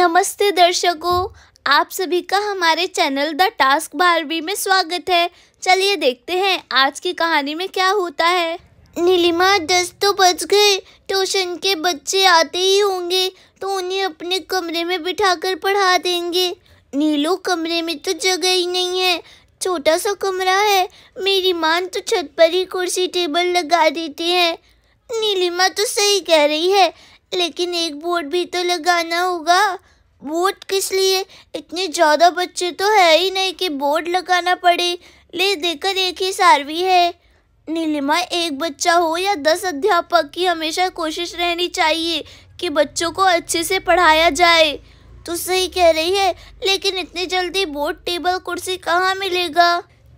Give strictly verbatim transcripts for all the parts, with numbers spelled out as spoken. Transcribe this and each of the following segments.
नमस्ते दर्शकों, आप सभी का हमारे चैनल द टास्क बार्बी में स्वागत है। चलिए देखते हैं आज की कहानी में क्या होता है। नीलिमा, दस तो बज गए, ट्यूशन के बच्चे आते ही होंगे तो उन्हें अपने कमरे में बिठाकर पढ़ा देंगे। नीलू, कमरे में तो जगह ही नहीं है, छोटा सा कमरा है। मेरी माँ तो छत पर ही कुर्सी टेबल लगा देती है। नीलिमा तो सही कह रही है, लेकिन एक बोर्ड भी तो लगाना होगा। बोर्ड किस लिए? इतने ज़्यादा बच्चे तो है ही नहीं कि बोर्ड लगाना पड़े। ले देकर एक ही सारवी है। नीलिमा, एक बच्चा हो या दस अध्यापक की हमेशा कोशिश रहनी चाहिए कि बच्चों को अच्छे से पढ़ाया जाए। तो सही कह रही है, लेकिन इतनी जल्दी बोर्ड टेबल कुर्सी कहाँ मिलेगा।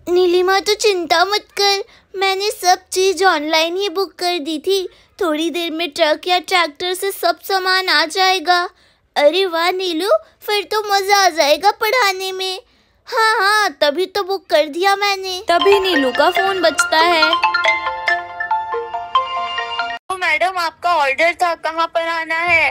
नीलिमा, तो चिंता मत कर, मैंने सब चीज़ ऑनलाइन ही बुक कर दी थी। थोड़ी देर में ट्रक या ट्रैक्टर से सब सामान आ जाएगा। अरे वाह नीलू, फिर तो मज़ा आ जाएगा पढ़ाने में। हाँ हाँ, तभी तो बुक कर दिया मैंने। तभी नीलू का फ़ोन बजता है। तो मैडम, आपका ऑर्डर था, कहाँ पर आना है?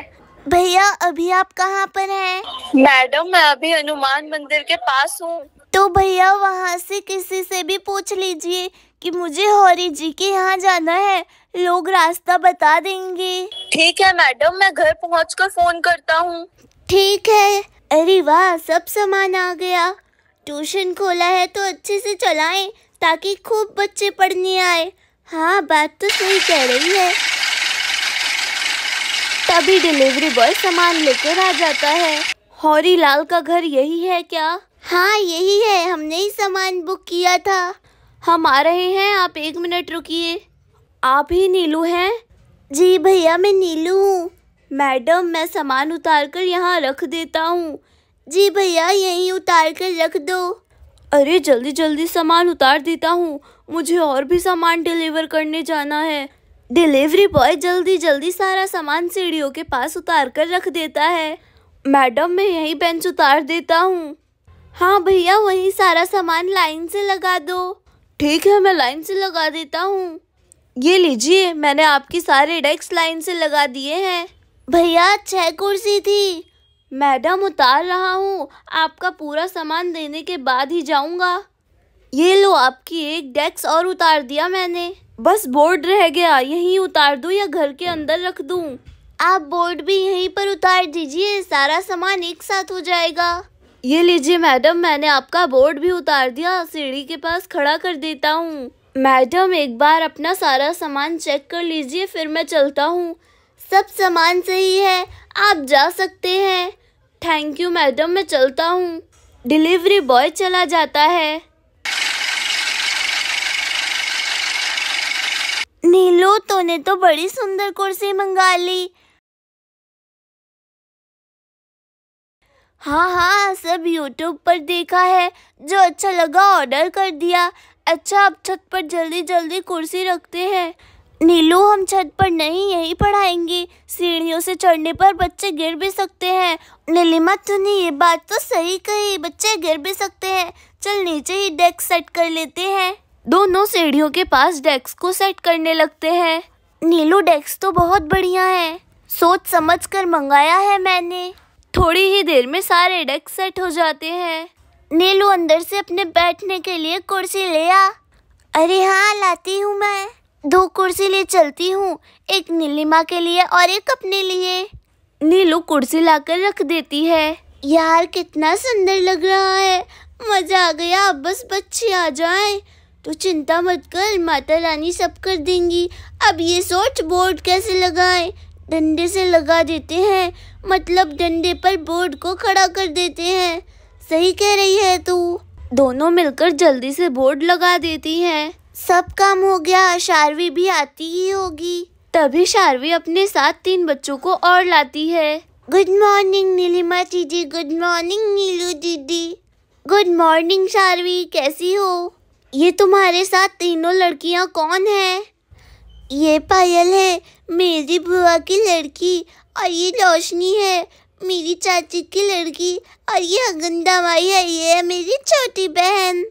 भैया, अभी आप कहाँ पर हैं? मैडम, मैं अभी हनुमान मंदिर के पास हूँ। तो भैया, वहाँ से किसी से भी पूछ लीजिए कि मुझे हौरी जी के यहाँ जाना है, लोग रास्ता बता देंगे। ठीक है मैडम, मैं घर पहुँचकर फोन करता हूँ। ठीक है। अरे वाह, सब सामान आ गया। ट्यूशन खोला है तो अच्छे से चलाएं ताकि खूब बच्चे पढ़ने आए। हाँ, बात तो सही कह रही है। तभी डिलीवरी बॉय सामान लेकर आ जाता है। हौरी लाल का घर यही है क्या? हाँ यही है, हमने ही सामान बुक किया था। हम आ रहे हैं, आप एक मिनट रुकिए। आप ही नीलू हैं? जी भैया, मैं नीलू हूँ। मैडम, मैं सामान उतार कर यहाँ रख देता हूँ। जी भैया, यहीं उतार कर रख दो। अरे जल्दी जल्दी सामान उतार देता हूँ, मुझे और भी सामान डिलीवर करने जाना है। डिलीवरी बॉय जल्दी जल्दी सारा सामान सीढ़ियों के पास उतार कर रख देता है। मैडम, मैं यहीं बेंच उतार देता हूँ। हाँ भैया, वहीं सारा सामान लाइन से लगा दो। ठीक है, मैं लाइन से लगा देता हूँ। ये लीजिए, मैंने आपकी सारे डेस्क लाइन से लगा दिए हैं। भैया, छह कुर्सी थी। मैडम, उतार रहा हूँ, आपका पूरा सामान देने के बाद ही जाऊँगा। ये लो, आपकी एक डेस्क और उतार दिया मैंने। बस बोर्ड रह गया, यहीं उतार दूँ या घर के अंदर रख दूँ? आप बोर्ड भी यहीं पर उतार दीजिए, सारा सामान एक साथ हो जाएगा। ये लीजिए मैडम, मैंने आपका बोर्ड भी उतार दिया, सीढ़ी के पास खड़ा कर देता हूँ। मैडम, एक बार अपना सारा सामान चेक कर लीजिए, फिर मैं चलता हूँ। सब सामान सही है, आप जा सकते हैं। थैंक यू मैडम, मैं चलता हूँ। डिलीवरी बॉय चला जाता है। नीलू, तूने तो बड़ी सुंदर कुर्सी मंगा ली। हाँ हाँ, सब यूट्यूब पर देखा है, जो अच्छा लगा ऑर्डर कर दिया। अच्छा, अब छत पर जल्दी जल्दी कुर्सी रखते हैं। नीलू, हम छत पर नहीं, यहीं पढ़ाएंगे। सीढ़ियों से चढ़ने पर बच्चे गिर भी सकते हैं। नीलिमा, तूने ये बात तो सही कही, बच्चे गिर भी सकते हैं। चल नीचे ही डेस्क सेट कर लेते हैं। दोनों सीढ़ियों के पास डेस्क को सेट करने लगते हैं। नीलू, डेस्क तो बहुत बढ़िया है, सोच समझ कर मंगाया है मैंने। थोड़ी ही देर में सारे डेस्क सेट हो जाते हैं। नीलू, अंदर से अपने बैठने के लिए कुर्सी ले आ। अरे हाँ, लाती हूँ मैं। दो कुर्सी ले चलती हूँ, एक नीलिमा के लिए और एक अपने लिए। नीलू कुर्सी लाकर रख देती है। यार, कितना सुंदर लग रहा है, मज़ा आ गया। अब बस बच्चे आ जाएं। तो चिंता मत कर, माता रानी सब कर देंगी। अब ये सोच, बोर्ड कैसे लगाएं? डंडे से लगा देते हैं, मतलब डंडे पर बोर्ड को खड़ा कर देते हैं। सही कह रही है तू। दोनों मिलकर जल्दी से बोर्ड लगा देती हैं। सब काम हो गया, शार्वी भी आती ही होगी। तभी शार्वी अपने साथ तीन बच्चों को और लाती है। गुड मॉर्निंग नीलिमा दीदी, गुड मॉर्निंग नीलू दीदी। गुड मॉर्निंग शार्वी, कैसी हो? ये तुम्हारे साथ तीनों लड़कियां कौन हैं? ये पायल है, मेरी बुआ की लड़की, और ये रोशनी है, मेरी चाची की लड़की, और ये अगंदा माई है, ये है मेरी छोटी बहन।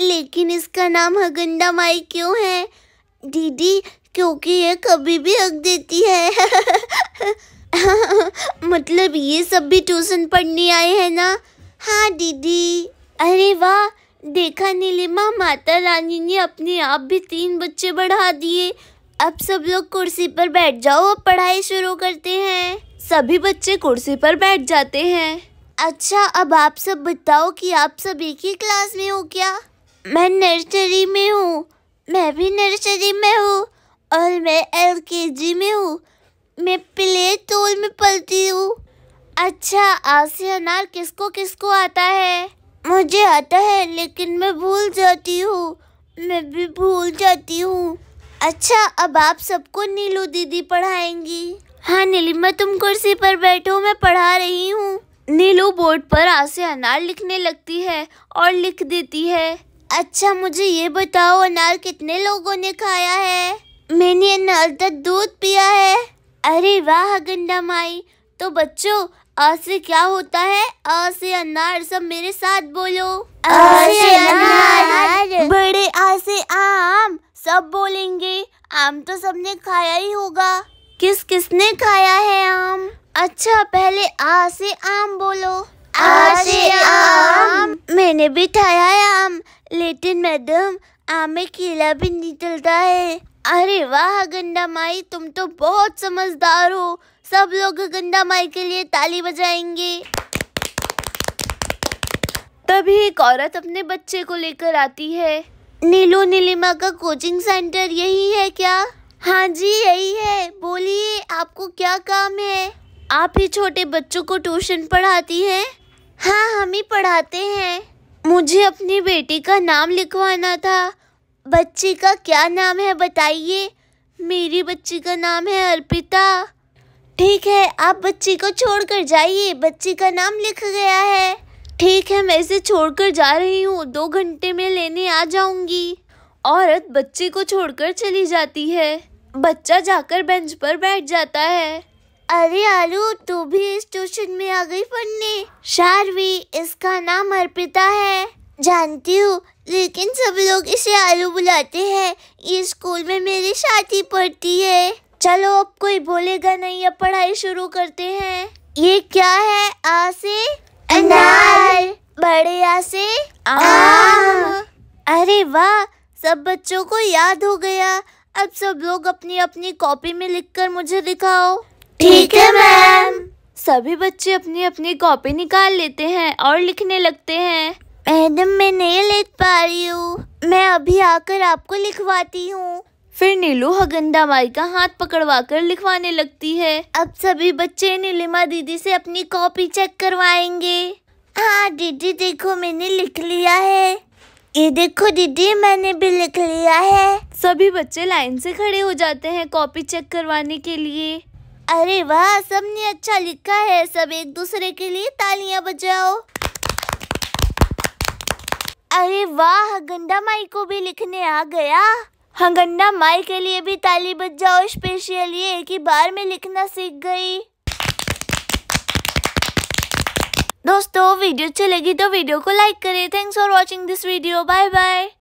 लेकिन इसका नाम अगंदा माई क्यों है दीदी? क्योंकि ये कभी भी हक देती है। मतलब ये सब भी ट्यूशन पढ़ने आए हैं ना? हाँ दीदी। अरे वाह, देखा नीलिमा, माता रानी ने अपने आप भी तीन बच्चे बढ़ा दिए। अब सब लोग कुर्सी पर बैठ जाओ, अब पढ़ाई शुरू करते हैं। सभी बच्चे कुर्सी पर बैठ जाते हैं। अच्छा, अब आप सब बताओ कि आप सब एक ही क्लास में हो क्या? मैं नर्सरी में हूँ। मैं भी नर्सरी में हूँ और मैं एलकेजी में हूँ। मैं प्ले स्कूल में पढ़ती हूँ। अच्छा, आज से अनार किसको किसको आता है? मुझे आता है, लेकिन मैं भूल जाती हूँ। मैं भी भूल जाती हूँ। अच्छा, अब आप सबको नीलू दीदी पढ़ाएंगी। हाँ नीलिमा, तुम कुर्सी पर बैठो, मैं पढ़ा रही हूँ। नीलू बोर्ड पर आ से अनार लिखने लगती है और लिख देती है। अच्छा, मुझे ये बताओ अनार कितने लोगों ने खाया है? मैंने अनार का दूध पिया है। अरे वाह गंडा माई। तो बच्चों, आ से क्या होता है? आ से अनार, सब मेरे साथ बोलो। आ से अनार, बड़े आ से आम, सब बोलेंगे। आम तो सबने खाया ही होगा। किस किसने खाया है आम? अच्छा, पहले आ से आम बोलो। आ से आम, मैंने भी खाया है आम, लेकिन मैडम आम में कीला भी निकलता है। अरे वाह गंडा माई, तुम तो बहुत समझदार हो। सब लोग गंडा माई के लिए ताली बजाएंगे। तभी एक औरत अपने बच्चे को लेकर आती है। नीलू, नीलिमा का कोचिंग सेंटर यही है क्या? हाँ जी यही है। बोलिए, आपको क्या काम है? आप ही छोटे बच्चों को ट्यूशन पढ़ाती हैं? हाँ, हम ही पढ़ाते हैं। मुझे अपनी बेटी का नाम लिखवाना था। बच्ची का क्या नाम है बताइए? मेरी बच्ची का नाम है अर्पिता। ठीक है, आप बच्ची को छोड़कर जाइए, बच्ची का नाम लिख गया है। ठीक है, मैं इसे छोड़कर जा रही हूँ, दो घंटे में लेने आ जाऊँगी। औरत बच्चे को छोड़कर चली जाती है। बच्चा जाकर बेंच पर बैठ जाता है। अरे आलू, तू भी इस ट्यूशन में आ गई पढ़ने? शारवी, इसका नाम अर्पिता है। जानती हूँ, लेकिन सब लोग इसे आलू बुलाते हैं। ये स्कूल में मेरी साथी पढ़ती है। चलो, अब कोई बोलेगा नहीं, अब पढ़ाई शुरू करते हैं। ये क्या है? आ से अनार, बड़े आ से आम। अरे वाह, सब बच्चों को याद हो गया। अब सब लोग अपनी अपनी कॉपी में लिखकर मुझे दिखाओ। ठीक है मैम। सभी बच्चे अपनी अपनी कॉपी निकाल लेते हैं और लिखने लगते हैं। मैडम, मैं नहीं लिख पा रही हूँ, मैं अभी आकर आपको लिखवाती हूँ। फिर नीलू हगंडा माई का हाथ पकड़वा कर लिखवाने लगती है। अब सभी बच्चे नीलिमा दीदी से अपनी कॉपी चेक करवाएंगे। हाँ दीदी, देखो मैंने लिख लिया है। ये देखो दीदी, मैंने भी लिख लिया है। सभी बच्चे लाइन से खड़े हो जाते हैं कॉपी चेक करवाने के लिए। अरे वाह, सबने अच्छा लिखा है। सब एक दूसरे के लिए तालियां बजाओ। अरे वाह, गंडा माई को भी लिखने आ गया। हाँ, गंडा माई के लिए भी ताली बजाओ, स्पेशली एक ही बार में लिखना सीख गई। दोस्तों, वीडियो अच्छी लगी तो वीडियो को लाइक करें। Thanks for watching this video. Bye bye.